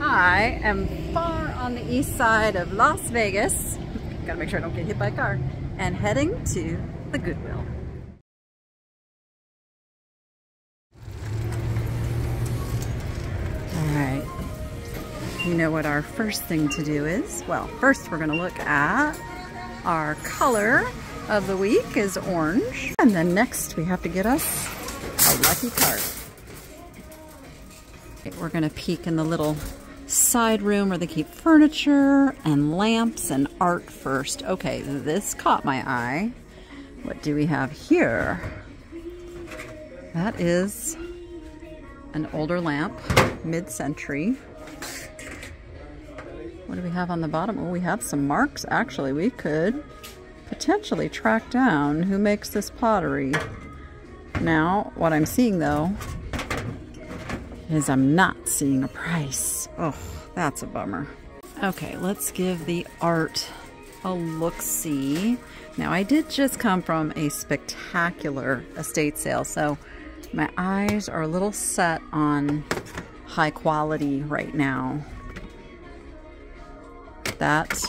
I am far on the east side of Las Vegas. Gotta make sure I don't get hit by a car. And heading to the Goodwill. Alright, you know what our first thing to do is? Well, first we're gonna look at our color of the week is orange. And then next we have to get us a lucky card. Okay, we're gonna peek in the little side room where they keep furniture and lamps and art first. Okay, this caught my eye. What do we have here? That is an older lamp, mid-century. What do we have on the bottom? Oh, we have some marks. Actually, we could potentially track down who makes this pottery. Now, what I'm seeing though is I'm not seeing a price. Oh, that's a bummer. Okay, let's give the art a look-see. Now, I did just come from a spectacular estate sale, so my eyes are a little set on high quality right now. That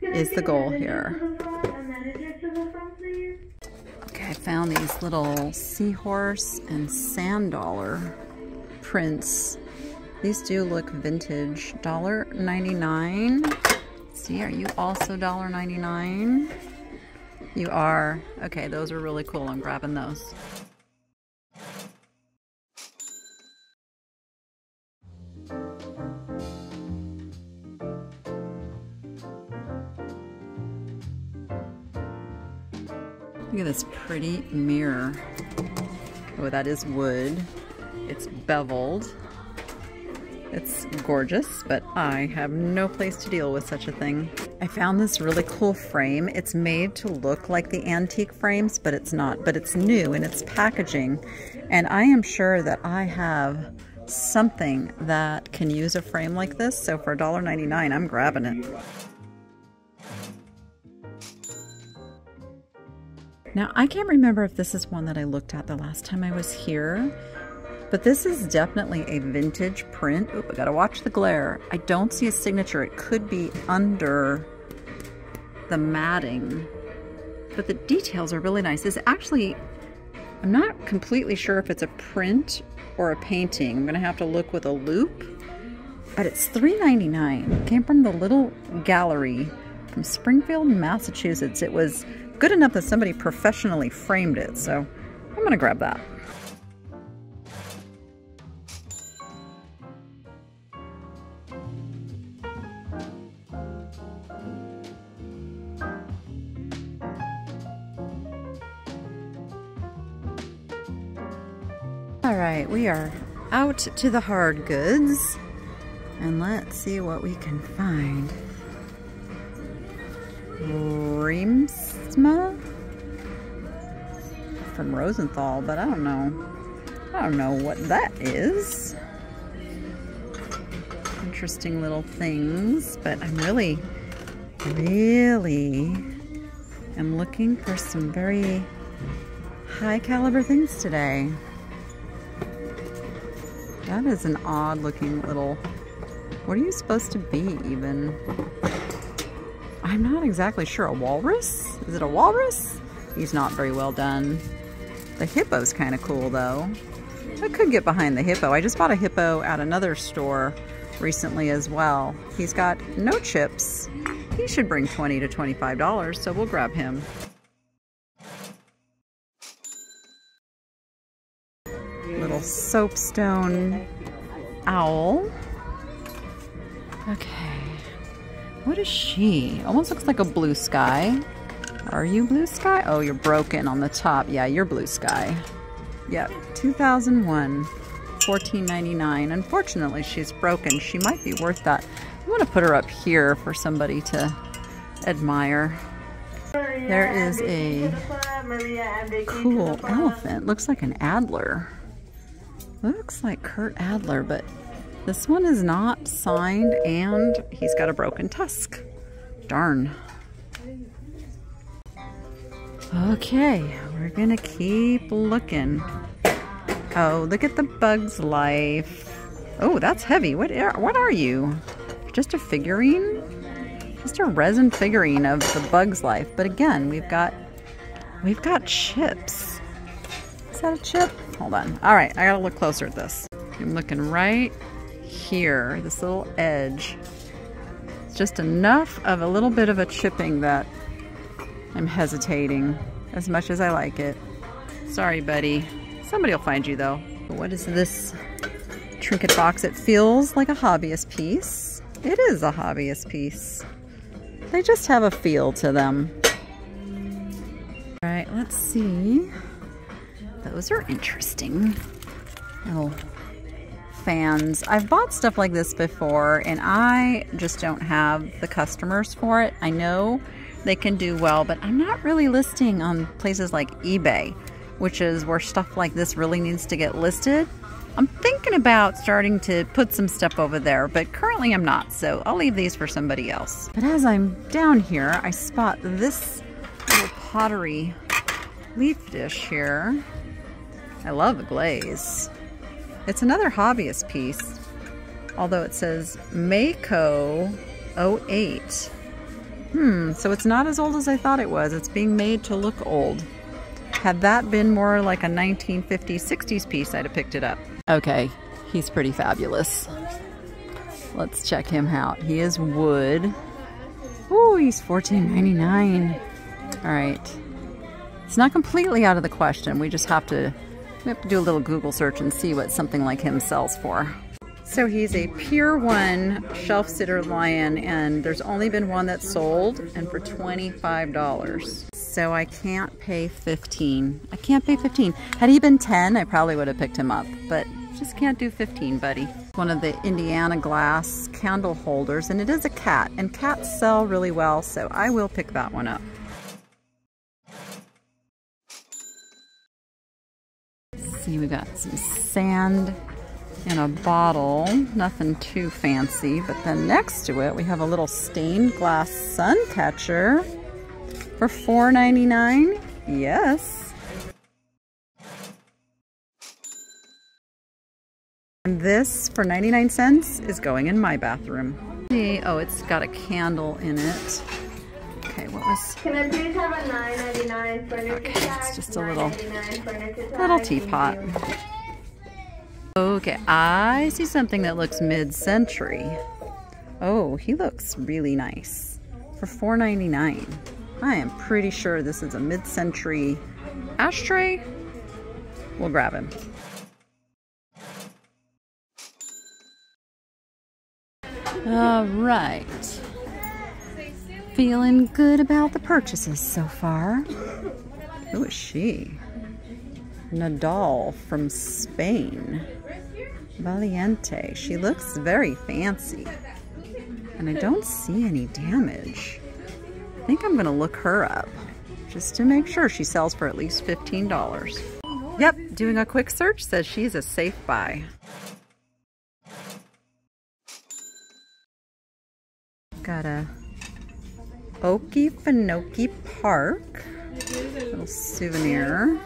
is the goal here. Okay, I found these little seahorse and sand dollar prints. These do look vintage. $1.99. See, are you also $1.99? You are. Okay, those are really cool. I'm grabbing those. Look at this pretty mirror. Oh, that is wood. It's beveled. It's gorgeous, but I have no place to deal with such a thing. I found this really cool frame. It's made to look like the antique frames, but it's not. But it's new in its packaging. And I am sure that I have something that can use a frame like this. So for $1.99, I'm grabbing it. Now, I can't remember if this is one that I looked at the last time I was here, but this is definitely a vintage print. Oop, I gotta watch the glare. I don't see a signature. It could be under the matting, but the details are really nice. This actually, I'm not completely sure if it's a print or a painting. I'm gonna have to look with a loop, but it's $3.99. It came from the Little Gallery from Springfield, Massachusetts. It was good enough that somebody professionally framed it, so I'm gonna grab that. All right, we are out to the hard goods, and let's see what we can find. Reemsma from Rosenthal, but I don't know what that is. Interesting little things, but I'm really am looking for some very high caliber things today. That is an odd looking little, what are you supposed to be even? I'm not exactly sure. A walrus? Is it a walrus? He's not very well done. The hippo's kind of cool though. I could get behind the hippo. I just bought a hippo at another store recently as well. He's got no chips. He should bring $20 to $25, so we'll grab him. Little soapstone owl. Okay. What is she? Almost looks like a blue sky. Are you blue sky? Oh, you're broken on the top. Yeah, you're blue sky. Yep, 2001, $14.99. Unfortunately, she's broken. She might be worth that. I want to put her up here for somebody to admire. There is a cool elephant. Looks like an Adler. Looks like Kurt Adler, but this one is not signed, and he's got a broken tusk. Darn. Okay, we're gonna keep looking. Oh, look at the bug's life. Oh, that's heavy. What are you? Just a figurine? Just a resin figurine of the Bug's Life. But again, we've got chips. Is that a chip? Hold on. All right, I gotta look closer at this. I'm looking right here, this little edge. It's just enough of a little bit of a chipping that I'm hesitating as much as I like it. Sorry, buddy. Somebody will find you though. What is this trinket box? It feels like a hobbyist piece. It is a hobbyist piece. They just have a feel to them. All right, let's see. Those are interesting. Oh. Fans. I've bought stuff like this before and I just don't have the customers for it. I know they can do well, but I'm not really listing on places like eBay, which is where stuff like this really needs to get listed. I'm thinking about starting to put some stuff over there, but currently I'm not, so I'll leave these for somebody else. But as I'm down here, I spot this little pottery leaf dish here. I love the glaze. It's another hobbyist piece, although it says Mayco 08. So it's not as old as I thought it was. It's being made to look old. Had that been more like a 1950s, 60s piece, I'd have picked it up. Okay, he's pretty fabulous. Let's check him out. He is wood. Ooh, he's $14.99. All right. It's not completely out of the question. We have to do a little Google search and see what something like him sells for. So he's a Pier 1 shelf sitter lion, and there's only been one that's sold, and for $25. So I can't pay $15. I can't pay $15. Had he been $10, I probably would have picked him up, but just can't do $15, buddy. One of the Indiana glass candle holders, and it is a cat, and cats sell really well, so I will pick that one up. See, we got some sand in a bottle, nothing too fancy, but then next to it we have a little stained glass sun catcher for $4.99. Yes. And this for 99 cents is going in my bathroom. Oh, it's got a candle in it. Okay, what was... Can I please have a $9.99 furniture pack? Okay, it's just a little teapot. Okay, I see something that looks mid-century. Oh, he looks really nice. For $4.99. I am pretty sure this is a mid-century ashtray. We'll grab him. All right. Feeling good about the purchases so far. Who is she? Nadal from Spain. Valiente. She looks very fancy. And I don't see any damage. I think I'm going to look her up just to make sure she sells for at least $15. Yep, doing a quick search says she's a safe buy. Got a Okefenokee Park, a little souvenir.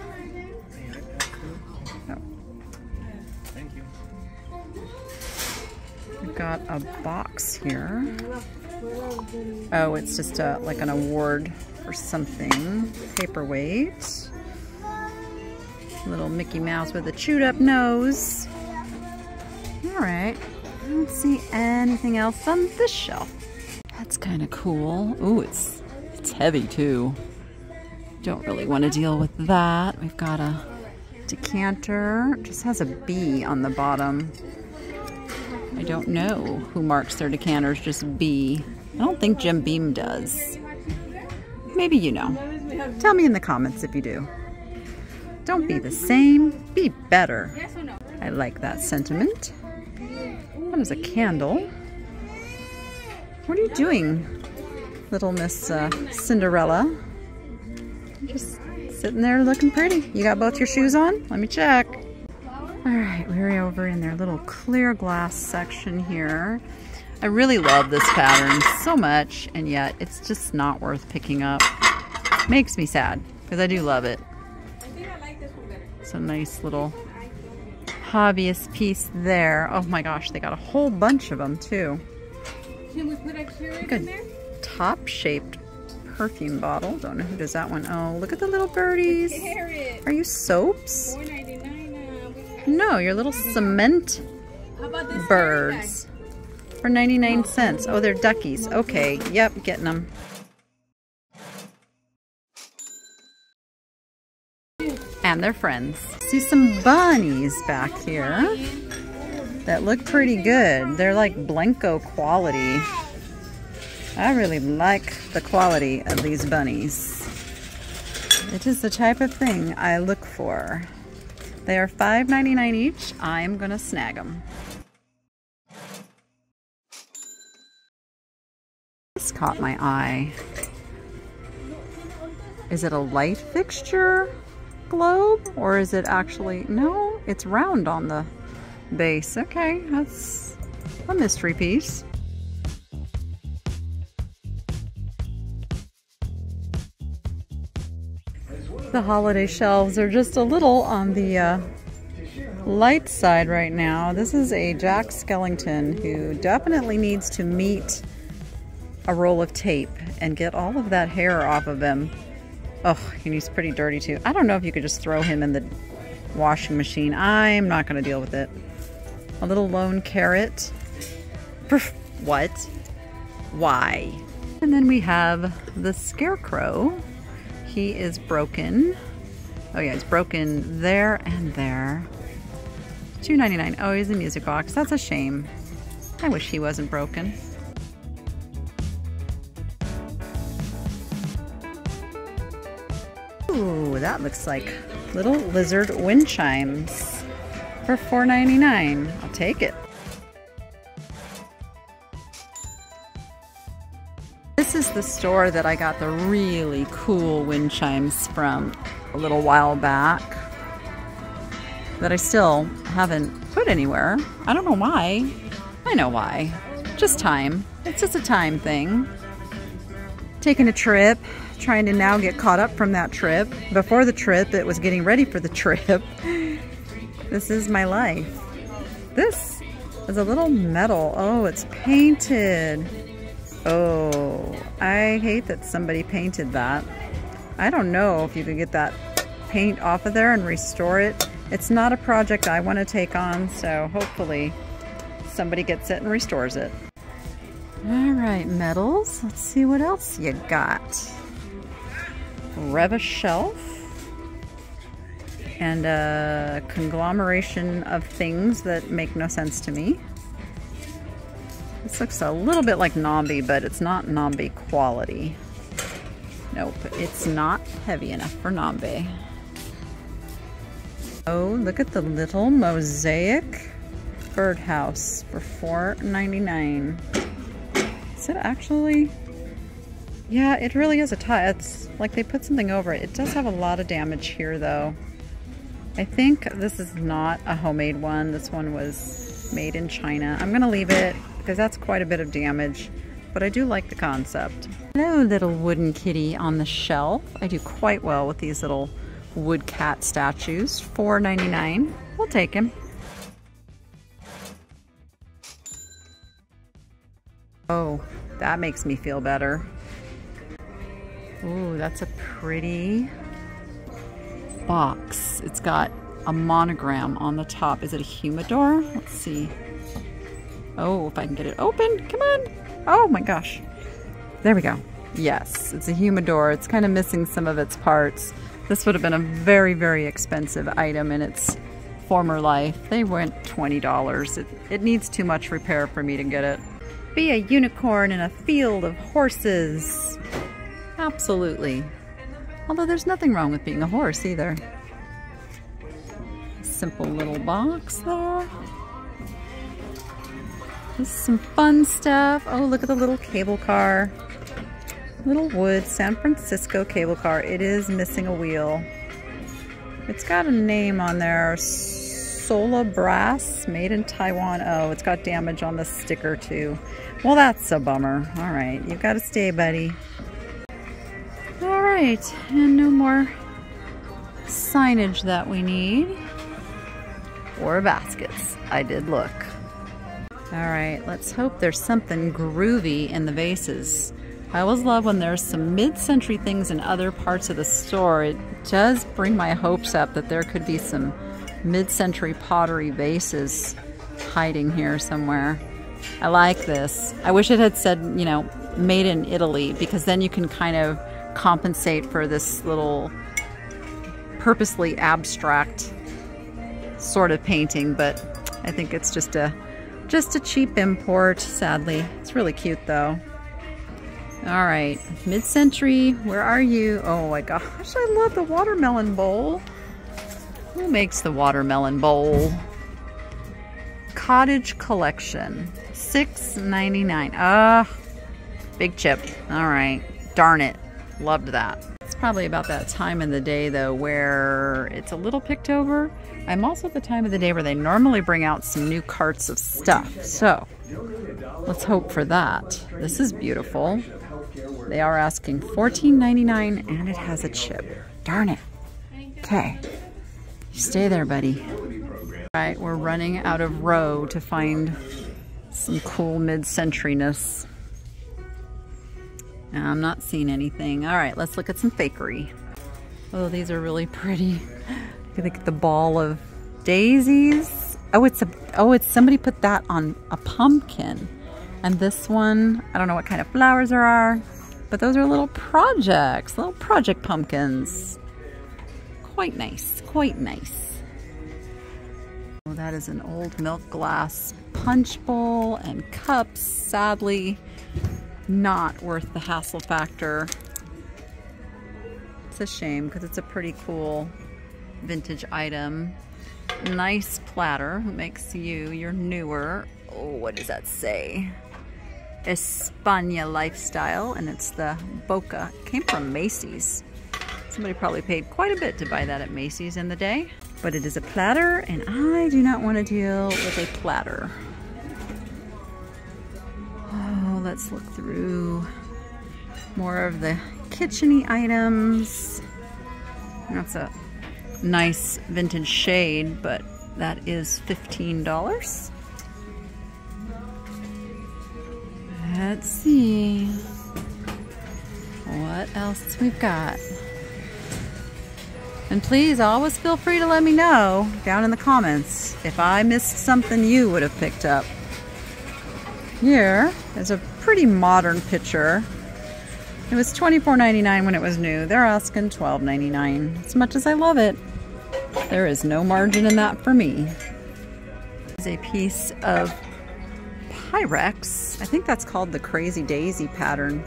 Oh. We've got a box here. Oh, it's just like an award for something. Paperweight. Little Mickey Mouse with a chewed up nose. All right, I don't see anything else on this shelf. That's kind of cool. Ooh, it's heavy too. Don't really want to deal with that. We've got a decanter. It just has a B on the bottom. I don't know who marks their decanters, just B. I don't think Jim Beam does. Maybe you know. Tell me in the comments if you do. Don't be the same, be better. I like that sentiment. That is a candle. What are you doing, little Miss Cinderella? Just sitting there looking pretty. You got both your shoes on? Let me check. All right, we're over in their little clear glass section here. I really love this pattern so much, and yet it's just not worth picking up. Makes me sad, because I do love it. It's a nice little hobbyist piece there. Oh my gosh, they got a whole bunch of them too. Can we put a curate in there? Top-shaped perfume bottle. Don't know who does that one. Oh, look at the little birdies. Are you soaps? $4.99. No, you're little cement birds for 99 cents. Oh, they're duckies. Okay, yep, getting them. And their friends. See some bunnies back here that look pretty good. They're like Blenco quality. I really like the quality of these bunnies. It is the type of thing I look for. They are $5.99 each. I'm gonna snag them. This caught my eye. Is it a light fixture globe or is it actually, no, it's round on the base. Okay, that's a mystery piece. The holiday shelves are just a little on the light side right now. This is a Jack Skellington who definitely needs to meet a roll of tape and get all of that hair off of him. Oh, and he's pretty dirty too. I don't know if you could just throw him in the washing machine. I'm not going to deal with it. A little lone carrot. What? Why? And then we have the Scarecrow. He is broken. Oh yeah, he's broken there and there. $2.99. Oh, he's a music box. That's a shame. I wish he wasn't broken. Ooh, that looks like little lizard wind chimes for $4.99. I'll take it. This is the store that I got the really cool wind chimes from a little while back that I still haven't put anywhere. I don't know why. I know why. Just time. It's just a time thing. Taking a trip, trying to now get caught up from that trip. Before the trip, it was getting ready for the trip. This is my life. This is a little metal. Oh, it's painted. Oh, I hate that somebody painted that. I don't know if you could get that paint off of there and restore it. It's not a project I want to take on, so hopefully somebody gets it and restores it. All right, metals. Let's see what else you got. Rev a shelf and a conglomeration of things that make no sense to me. This looks a little bit like Nambi, but it's not Nambi quality. Nope, it's not heavy enough for Nambi. Oh, look at the little mosaic birdhouse for $4.99. Is it actually? Yeah, it really is a tie. It's like they put something over it. It does have a lot of damage here, though. I think this is not a homemade one. This one was made in China. I'm gonna leave it, because that's quite a bit of damage, but I do like the concept. Hello, little wooden kitty on the shelf. I do quite well with these little wood cat statues. $4.99. We'll take him. Oh, that makes me feel better. Ooh, that's a pretty box. It's got a monogram on the top. Is it a humidor? Let's see. Oh, if I can get it open, come on. Oh my gosh. There we go. Yes, it's a humidor. It's kind of missing some of its parts. This would have been a very, very expensive item in its former life. They went $20. It needs too much repair for me to get it. Be a unicorn in a field of horses. Absolutely. Although there's nothing wrong with being a horse either. Simple little box there. This is some fun stuff. Oh, look at the little cable car. Little wood San Francisco cable car. It is missing a wheel. It's got a name on there. Solar Brass, made in Taiwan. Oh, it's got damage on the sticker too. Well, that's a bummer. All right, you've got to stay, buddy. All right, and no more signage that we need. or baskets. I did look. All right, let's hope there's something groovy in the vases. I always love when there's some mid-century things in other parts of the store. It does bring my hopes up that there could be some mid-century pottery vases hiding here somewhere. I like this. I wish it had said, you know, made in Italy, because then you can kind of compensate for this little purposely abstract sort of painting, but I think it's just a cheap import, sadly. It's really cute though. All right, mid-century, where are you? Oh my gosh, I love the watermelon bowl. Who makes the watermelon bowl? Cottage collection, $6.99. Big chip. All right, darn it, loved that. It's probably about that time of the day though where it's a little picked over. I'm also at the time of the day where they normally bring out some new carts of stuff, so let's hope for that. This is beautiful. They are asking $14.99 and it has a chip. Darn it. Okay, you stay there, buddy. All right, we're running out of row to find some cool mid-centuriness. I'm not seeing anything. All right, let's look at some fakery. Oh, these are really pretty. Look at the ball of daisies. Oh, it's somebody put that on a pumpkin. And this one, I don't know what kind of flowers there are, but those are little projects, little project pumpkins. Quite nice, quite nice. Oh, that is an old milk glass punch bowl and cups. Sadly, not worth the hassle factor. It's a shame because it's a pretty cool vintage item. Nice platter. Who makes you? You're newer. Oh, what does that say? España Lifestyle, and it's the Boca. It came from Macy's. Somebody probably paid quite a bit to buy that at Macy's in the day. But it is a platter, and I do not want to deal with a platter. Oh, let's look through more of the kitcheny items. That's a nice vintage shade, but that is $15. Let's see what else we've got. And please always feel free to let me know down in the comments if I missed something you would have picked up. Here is a pretty modern picture. It was $24.99 when it was new. They're asking $12.99. As much as I love it, there is no margin in that for me. There's a piece of Pyrex. I think that's called the Crazy Daisy pattern.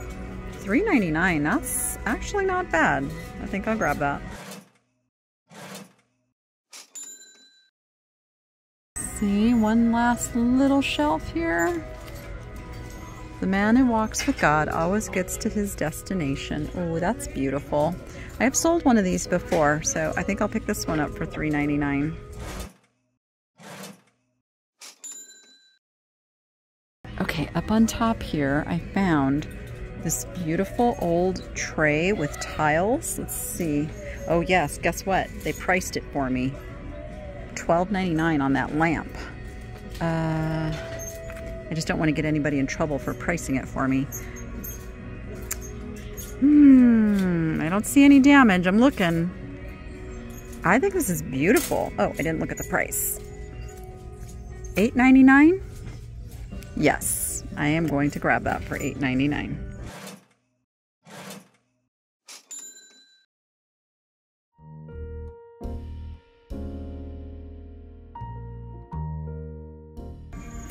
$3.99. That's actually not bad. I think I'll grab that. See, one last little shelf here. The man who walks with God always gets to his destination. Oh, that's beautiful. I have sold one of these before, so I think I'll pick this one up for $3.99. Okay, up on top here, I found this beautiful old tray with tiles. Let's see. Oh yes, guess what? They priced it for me. $12.99 on that lamp. I just don't want to get anybody in trouble for pricing it for me. I don't see any damage. I'm looking. I think this is beautiful. Oh, I didn't look at the price. $8.99? Yes, I am going to grab that for $8.99.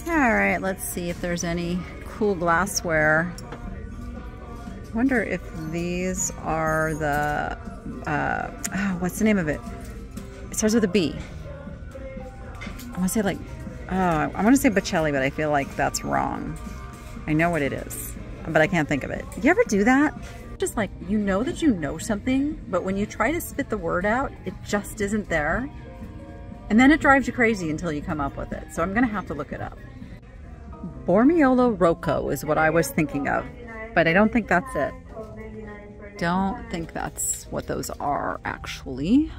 Alright, let's see if there's any cool glassware. I wonder if these are the, what's the name of it? It starts with a B. I want to say like, I want to say Bocelli, but I feel like that's wrong. I know what it is, but I can't think of it. You ever do that? Just like, you know that you know something, but when you try to spit the word out, it just isn't there. And then it drives you crazy until you come up with it. So I'm gonna have to look it up. Bormiolo Rocco is what I was thinking of, but I don't think that's it. Don't think that's what those are actually.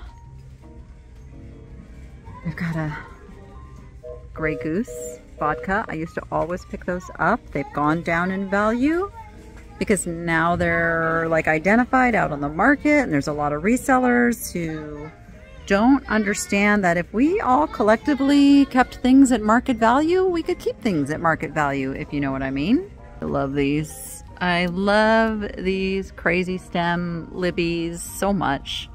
We've got a Grey Goose vodka. I used to always pick those up. They've gone down in value because now they're like identified out on the market, and there's a lot of resellers who don't understand that if we all collectively kept things at market value, we could keep things at market value, if you know what I mean. I love these. I love these crazy stem Libby's so much.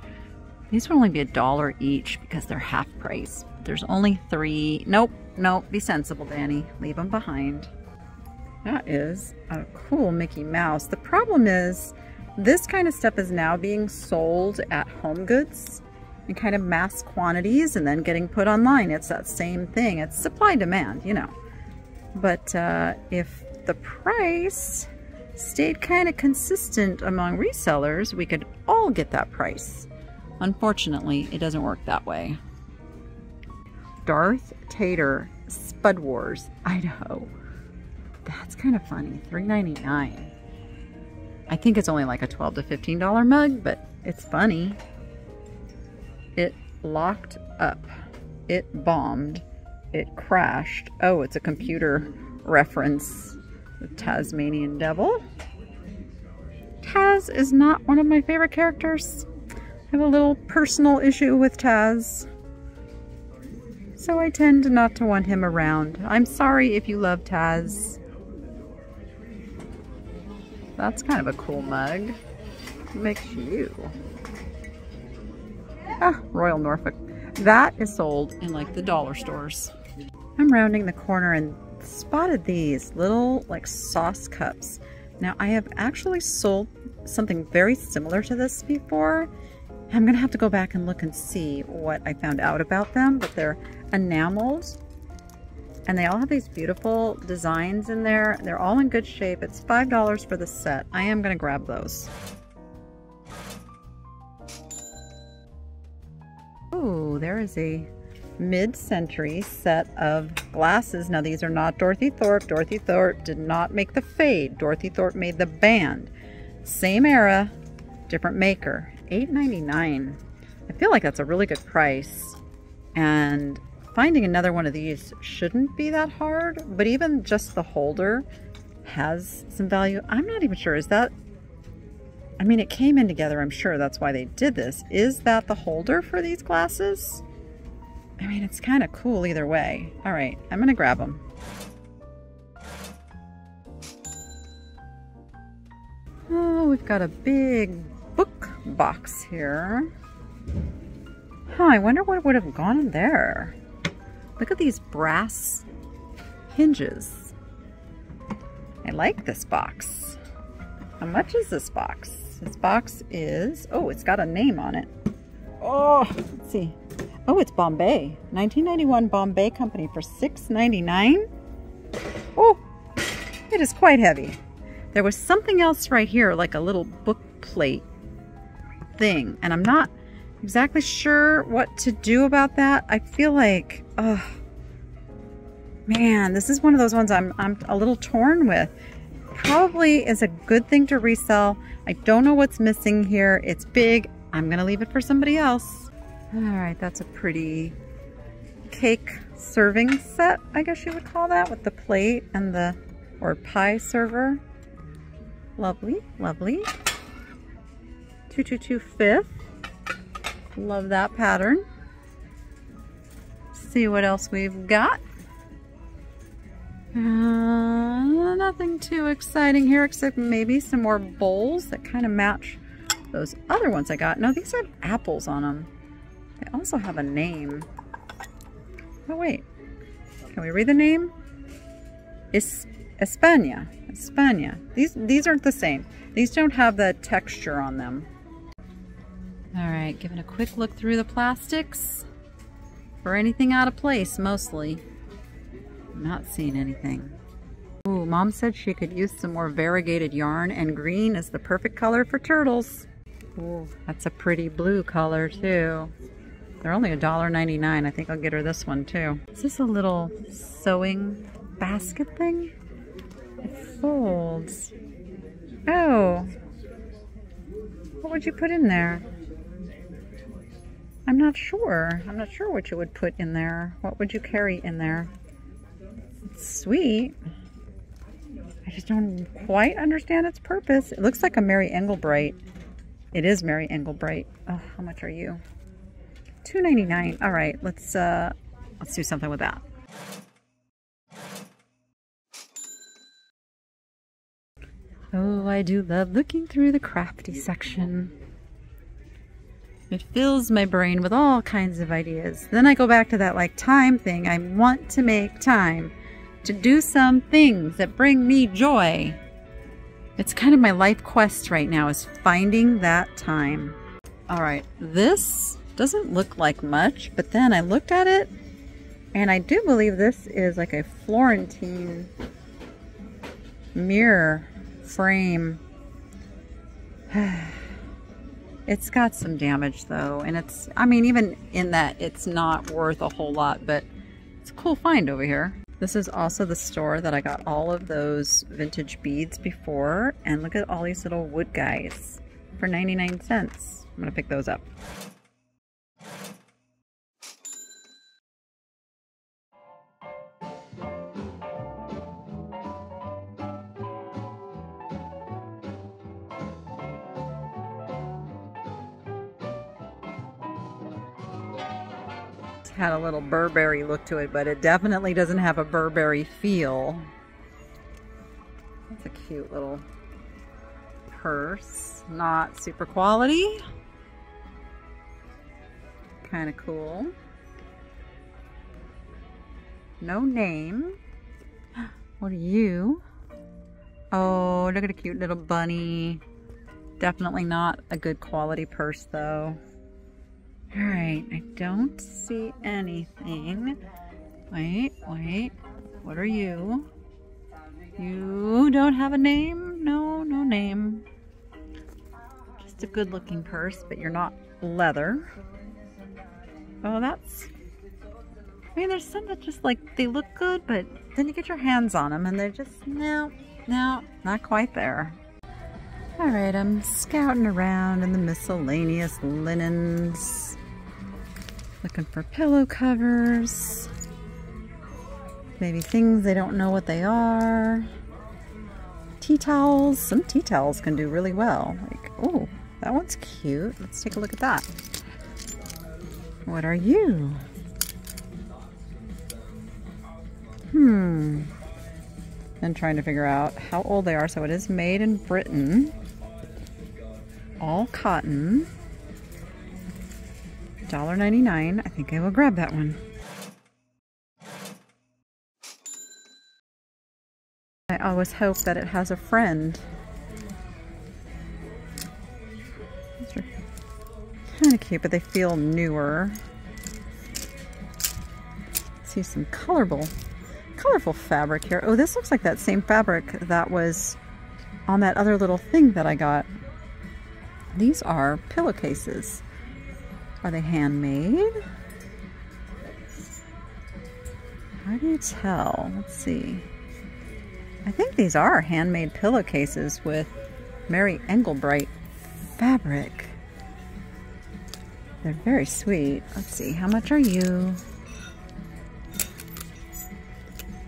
These would only be $1 each because they're half price. There's only three. Nope, nope, be sensible, Danny. Leave them behind. That is a cool Mickey Mouse. The problem is this kind of stuff is now being sold at Home Goods in kind of mass quantities and then getting put online. It's that same thing. It's supply and demand, you know. But if the price stayed kind of consistent among resellers, we could all get that price. Unfortunately, it doesn't work that way. Darth Tater Spud Wars, Idaho. That's kind of funny. $3.99. I think it's only like a $12 to $15 mug, but it's funny. It locked up. It bombed. It crashed. Oh, it's a computer reference. The Tasmanian Devil. Taz is not one of my favorite characters. I have a little personal issue with Taz, so I tend not to want him around. I'm sorry if you love Taz. That's kind of a cool mug. What makes you? Ah, Royal Norfolk. That is sold in like the dollar stores. I'm rounding the corner and spotted these little like sauce cups. Now I have actually sold something very similar to this before. I'm gonna have to go back and look and see what I found out about them, but they're enameled and they all have these beautiful designs in there. They're all in good shape. It's $5 for the set. I am gonna grab those. Oh, there is a mid-century set of glasses. Now these are not Dorothy Thorpe. Dorothy Thorpe did not make the fade. Dorothy Thorpe made the band. Same era, different maker. $8.99. I feel like that's a really good price, and finding another one of these shouldn't be that hard, but even just the holder has some value. I'm not even sure. Is that, I mean, it came in together. I'm sure that's why they did this. Is that the holder for these glasses? I mean, it's kind of cool either way. All right, I'm gonna grab them. Oh, we've got a big book box here. Huh, I wonder what would have gone in there. Look at these brass hinges. I like this box. How much is this box? This box is, oh, it's got a name on it. Oh, let's see. Oh, it's Bombay. 1991 Bombay Company for $6.99. Oh, it is quite heavy. There was something else right here, like a little book plate thing, and I'm not exactly sure what to do about that. I feel like, oh man, this is one of those ones I'm a little torn with. Probably is a good thing to resell. I don't know what's missing here. It's big. I'm gonna leave it for somebody else. All right, that's a pretty cake serving set, I guess you would call that, with the plate and the, or pie server. Lovely, lovely. 222 Fifth. Love that pattern. See what else we've got. Nothing too exciting here except maybe some more bowls that kind of match those other ones I got. No, these have apples on them. They also have a name. Oh wait, can we read the name? It's España. España. These aren't the same. These don't have the texture on them. All right, giving a quick look through the plastics for anything out of place, mostly. Not seeing anything. Ooh, Mom said she could use some more variegated yarn, and green is the perfect color for turtles. Ooh, that's a pretty blue color too. They're only $1.99. I think I'll get her this one too. Is this a little sewing basket thing? It folds. Oh, what would you put in there? I'm not sure. I'm not sure what you would put in there. What would you carry in there? It's sweet. I just don't quite understand its purpose. It looks like a Mary Engelbreit. It is Mary Engelbreit. Oh, how much are you? $2.99. All right, let's do something with that. Oh, I do love looking through the crafty section. It fills my brain with all kinds of ideas. Then I go back to that like time thing. I want to make time to do some things that bring me joy. It's kind of my life quest right now, is finding that time. All right, this doesn't look like much, but then I looked at it and I do believe this is like a Florentine mirror frame. It's got some damage though, and it's, I mean, even in that it's not worth a whole lot, but it's a cool find over here. This is also the store that I got all of those vintage beads before, and look at all these little wood guys for 99 cents. I'm gonna pick those up. Had a little Burberry look to it, but it definitely doesn't have a Burberry feel. That's a cute little purse. Not super quality. Kind of cool. No name. What are you? Oh, look at a cute little bunny. Definitely not a good quality purse though. All right, I don't see anything. Wait, wait, what are you? You don't have a name? No, no name. Just a good looking purse, but you're not leather. Oh, that's, I mean, there's some that just like, they look good, but then you get your hands on them and they're just, no, no, not quite there. All right, I'm scouting around in the miscellaneous linens. Looking for pillow covers, maybe things they don't know what they are. Tea towels, some tea towels can do really well. Like, oh, that one's cute. Let's take a look at that. What are you? And trying to figure out how old they are. So it is made in Britain. All cotton. $1.99. I think I will grab that one. I always hope that it has a friend. These are kind of cute, but they feel newer. Let's see some colorful fabric here. Oh, this looks like that same fabric that was on that other little thing that I got. These are pillowcases. Are they handmade? How do you tell? Let's see. I think these are handmade pillowcases with Mary Engelbreit fabric. They're very sweet. Let's see, how much are you?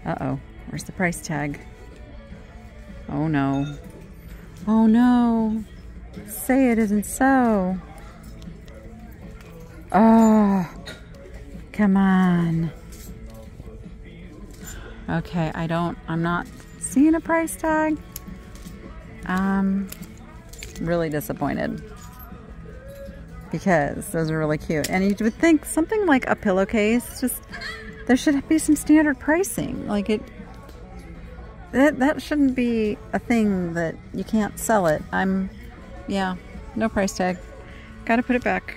Uh-oh, where's the price tag? Oh no. Oh no. Say it isn't so. Oh, come on. Okay, I'm not seeing a price tag. Really disappointed, because those are really cute. And you would think something like a pillowcase, just, there should be some standard pricing. Like that shouldn't be a thing that you can't sell it. Yeah, no price tag. Gotta put it back.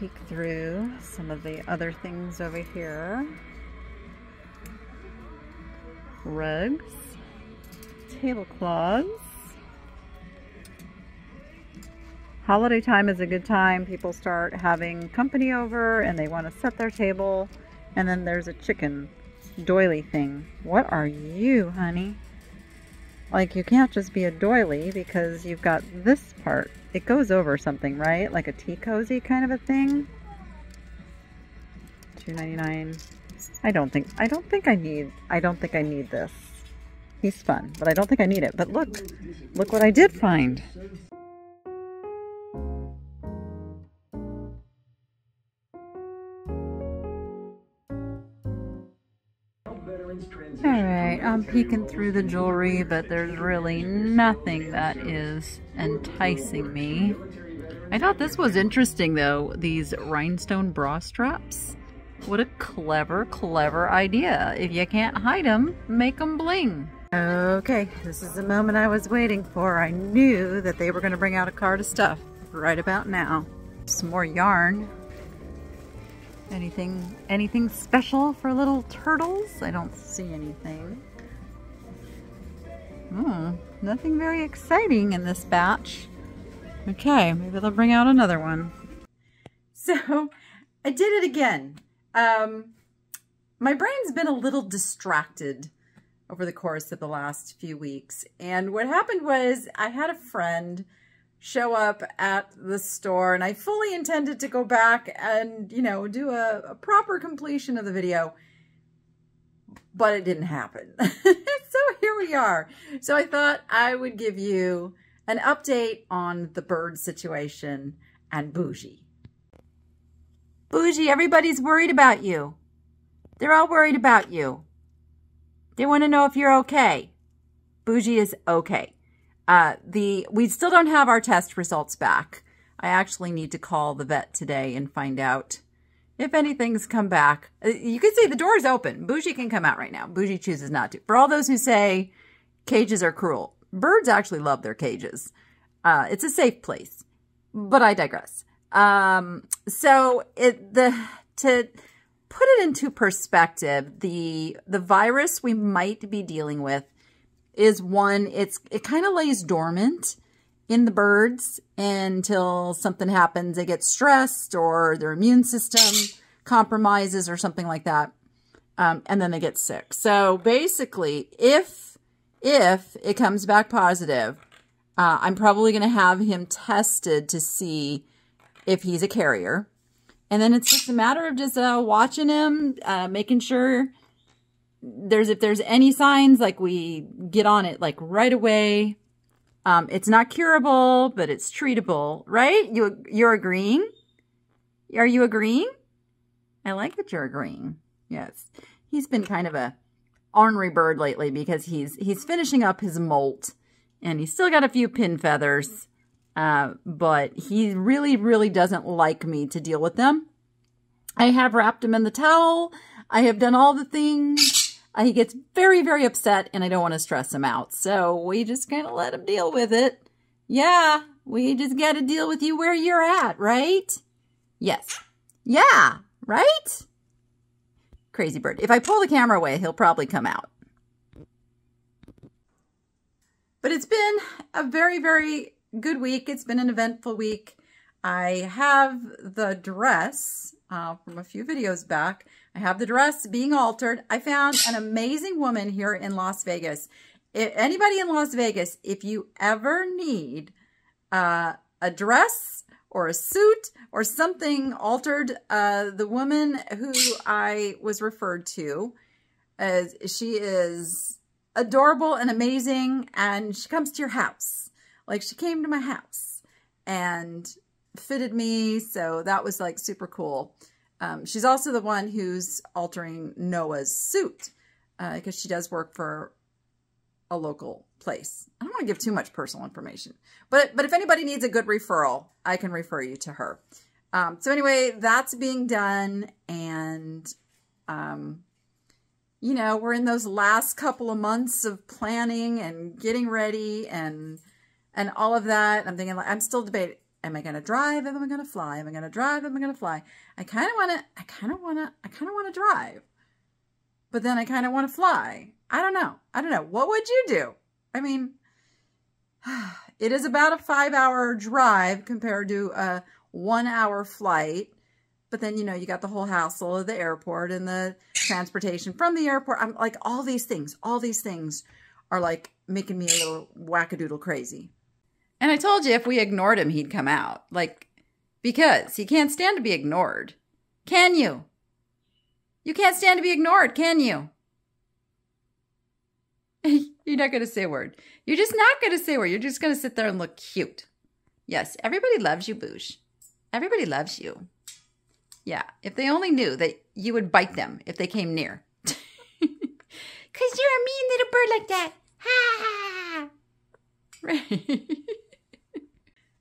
Peek through some of the other things over here. Rugs, tablecloths. Holiday time is a good time. People start having company over and they want to set their table. And then there's a chicken doily thing. What are you, honey? Like, you can't just be a doily because you've got this part. It goes over something, right? Like a tea cozy kind of a thing. $2.99. I don't think I need this. He's fun, but I don't think I need it. But look what I did find. Alright, I'm peeking through the jewelry, but there's really nothing that is enticing me. I thought this was interesting though, these rhinestone bra straps. What a clever, clever idea. If you can't hide them, make them bling. Okay, this is the moment I was waiting for. I knew that they were going to bring out a cart of stuff right about now. Some more yarn. Anything special for little turtles? I don't see anything. Nothing very exciting in this batch. Okay, maybe they'll bring out another one. So, I did it again. My brain's been a little distracted over the course of the last few weeks. And what happened was I had a friend show up at the store, and I fully intended to go back and, you know, do a proper completion of the video, but it didn't happen. So here we are. So I thought I would give you an update on the bird situation and Bougie. Bougie, everybody's worried about you. They're all worried about you. They want to know if you're okay. Bougie is okay. We still don't have our test results back. I actually need to call the vet today and find out if anything's come back. You could say the door's open. Bougie can come out right now. Bougie chooses not to. For all those who say cages are cruel, birds actually love their cages. It's a safe place, but I digress. To put it into perspective, the virus we might be dealing with is one, it kind of lays dormant in the birds until something happens. They get stressed or their immune system compromises or something like that. And then they get sick. So basically, if it comes back positive, I'm probably going to have him tested to see if he's a carrier. And then it's just a matter of just watching him, making sure if there's any signs, like we get on it like right away. It's not curable, but it's treatable, right? You're agreeing? Are you agreeing? I like that you're agreeing. Yes. He's been kind of a ornery bird lately because he's finishing up his molt and he's still got a few pin feathers, but he really, really doesn't like me to deal with them. I have wrapped him in the towel. I have done all the things. He gets very, very upset, and I don't want to stress him out. So we just kind of let him deal with it. Yeah, we just got to deal with you where you're at, right? Yes. Yeah, right? Crazy bird. If I pull the camera away, he'll probably come out. But it's been a very, very good week. It's been an eventful week. I have the dress from a few videos back. I have the dress being altered. I found an amazing woman here in Las Vegas. If anybody in Las Vegas, if you ever need a dress or a suit or something altered, the woman who I was referred to, she is adorable and amazing, and she comes to your house. Like, she came to my house and fitted me, so that was like super cool. She's also the one who's altering Noah's suit because she does work for a local place. I don't want to give too much personal information, but if anybody needs a good referral, I can refer you to her. So anyway, that's being done, and you know, we're in those last couple of months of planning and getting ready and all of that. I'm thinking, like, I'm still debating. Am I going to drive? Am I going to fly? Am I going to drive? Am I going to fly? I kind of want to drive, but then I kind of want to fly. I don't know. What would you do? I mean, it is about a 5-hour drive compared to a 1-hour flight, but then, you know, you got the whole hassle of the airport and the transportation from the airport. I'm like, all these things are like making me a little wackadoodle crazy. And I told you if we ignored him, he'd come out. Like, because he can't stand to be ignored. Can you? You can't stand to be ignored, can you? You're not going to say a word. You're just not going to say a word. You're just going to sit there and look cute. Yes, everybody loves you, Boosh. Everybody loves you. Yeah, if they only knew that you would bite them if they came near. Because you're a mean little bird like that. Ha! Right.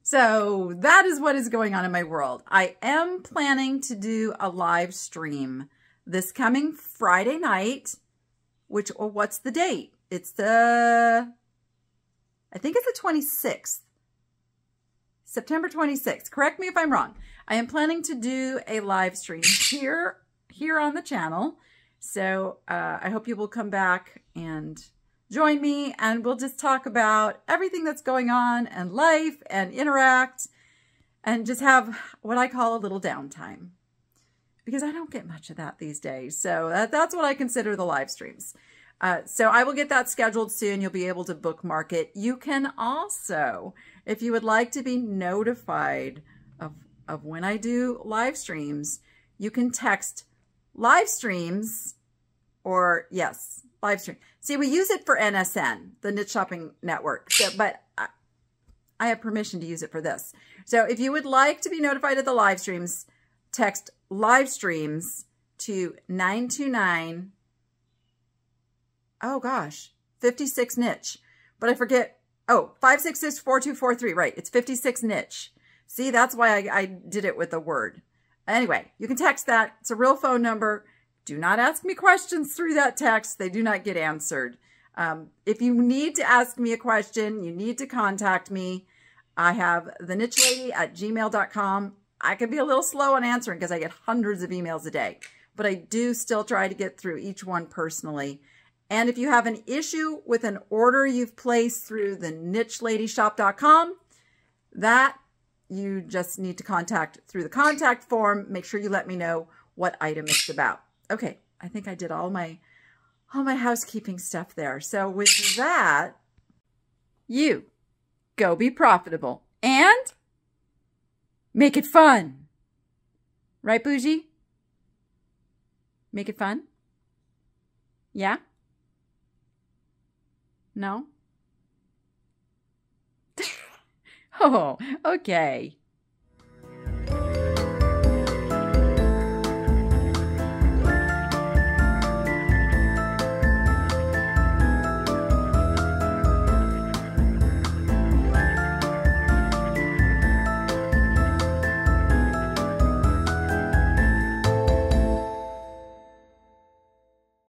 So that is what is going on in my world. I am planning to do a live stream this coming Friday night, which, or what's the date? It's the, I think it's the 26th, September 26th. Correct me if I'm wrong. I am planning to do a live stream here on the channel. So I hope you will come back and join me, and we'll just talk about everything that's going on and life and interact and just have what I call a little downtime, because I don't get much of that these days. So that's what I consider the live streams. So I will get that scheduled soon. You'll be able to bookmark it. You can also, if you would like to be notified of when I do live streams, you can text live streams, or yes, live stream. See, we use it for NSN, the Niche Shopping Network, so, but I have permission to use it for this. So if you would like to be notified of the live streams, text live streams to 929, oh gosh, 56 niche, but I forget, oh, 566-4243, right, it's 56 niche. See, that's why I did it with a word. Anyway, you can text that. It's a real phone number. Do not ask me questions through that text. They do not get answered. If you need to ask me a question, you need to contact me. I have thenichelady@gmail.com. I can be a little slow on answering because I get hundreds of emails a day, but I do still try to get through each one personally. And if you have an issue with an order you've placed through the nicheladyshop.com, that you just need to contact through the contact form. Make sure you let me know what item it's about. Okay, I think I did all my housekeeping stuff there. So with that, you go be profitable and make it fun. Right, Bougie? Make it fun? Yeah? No? Oh, okay.